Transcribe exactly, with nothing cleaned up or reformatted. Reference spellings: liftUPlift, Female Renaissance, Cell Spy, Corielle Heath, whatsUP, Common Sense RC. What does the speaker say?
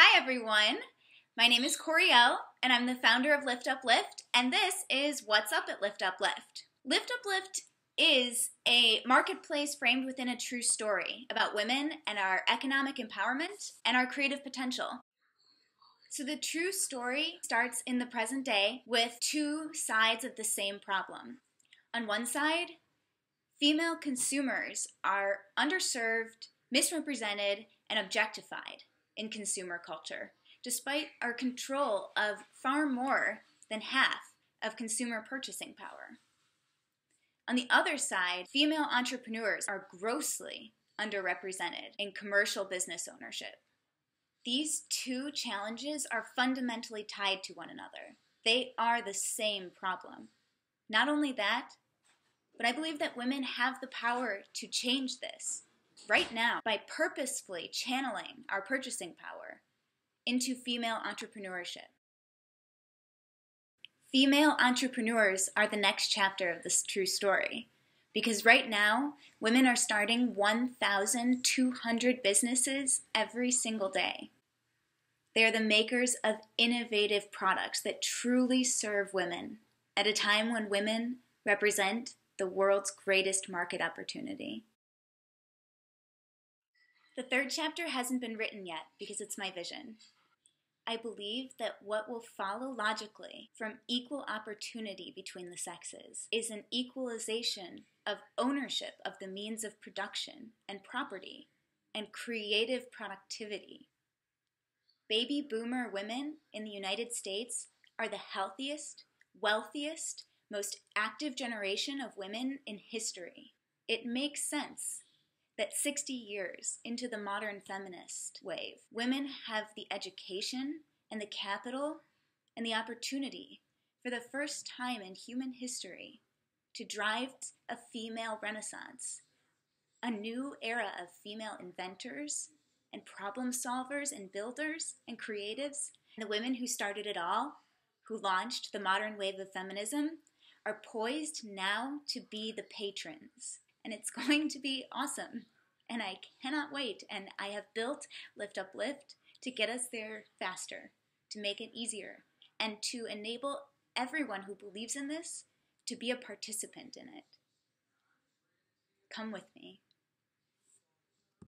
Hi everyone, my name is Corielle and I'm the founder of liftUPlift, and this is What's Up at liftUPlift. liftUPlift is a marketplace framed within a true story about women and our economic empowerment and our creative potential. So the true story starts in the present day with two sides of the same problem. On one side, female consumers are underserved, misrepresented, and objectified in consumer culture, despite our control of far more than half of consumer purchasing power. On the other side, female entrepreneurs are grossly underrepresented in commercial business ownership. These two challenges are fundamentally tied to one another. They are the same problem. Not only that, but I believe that women have the power to change this right now, by purposefully channeling our purchasing power into female entrepreneurship. Female entrepreneurs are the next chapter of this true story, because right now, women are starting one thousand two hundred businesses every single day. They are the makers of innovative products that truly serve women at a time when women represent the world's greatest market opportunity. The third chapter hasn't been written yet because it's my vision. I believe that what will follow logically from equal opportunity between the sexes is an equalization of ownership of the means of production and property and creative productivity. Baby boomer women in the United States are the healthiest, wealthiest, most active generation of women in history. It makes sense that sixty years into the modern feminist wave, women have the education and the capital and the opportunity for the first time in human history to drive a female renaissance, a new era of female inventors and problem solvers and builders and creatives. And the women who started it all, who launched the modern wave of feminism, are poised now to be the patrons. And it's going to be awesome, and I cannot wait, and I have built liftUPlift to get us there faster, to make it easier, and to enable everyone who believes in this to be a participant in it. Come with me.